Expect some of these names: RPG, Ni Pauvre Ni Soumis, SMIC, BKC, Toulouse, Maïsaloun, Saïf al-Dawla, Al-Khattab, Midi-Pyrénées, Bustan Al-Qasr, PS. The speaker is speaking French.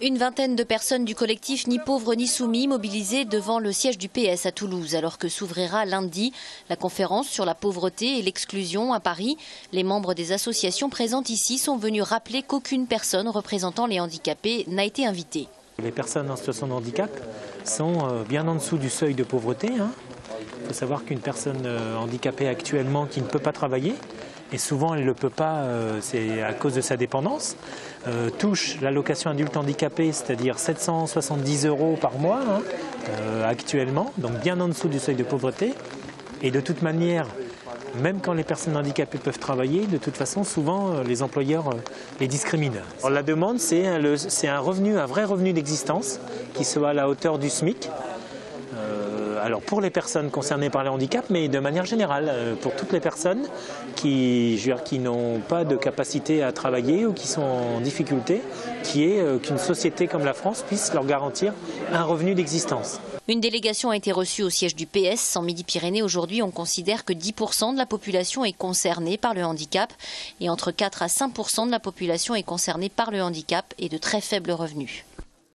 Une vingtaine de personnes du collectif Ni Pauvre Ni Soumis mobilisées devant le siège du PS à Toulouse. Alors que s'ouvrira lundi la conférence sur la pauvreté et l'exclusion à Paris, les membres des associations présentes ici sont venus rappeler qu'aucune personne représentant les handicapés n'a été invitée. Les personnes en situation de handicap sont bien en dessous du seuil de pauvreté. Il faut savoir qu'une personne handicapée actuellement qui ne peut pas travailler, et souvent elle ne le peut pas, c'est à cause de sa dépendance, touche l'allocation adulte handicapé, c'est-à-dire 770 € par mois actuellement, donc bien en dessous du seuil de pauvreté. Et de toute manière, même quand les personnes handicapées peuvent travailler, de toute façon, souvent les employeurs les discriminent. Alors, la demande, c'est un revenu, un vrai revenu d'existence qui soit à la hauteur du SMIC. Alors pour les personnes concernées par le handicap, mais de manière générale, pour toutes les personnes qui n'ont pas de capacité à travailler ou qui sont en difficulté, qu'une société comme la France puisse leur garantir un revenu d'existence. Une délégation a été reçue au siège du PS. En Midi-Pyrénées, aujourd'hui, on considère que 10% de la population est concernée par le handicap et entre 4 à 5% de la population est concernée par le handicap et de très faibles revenus.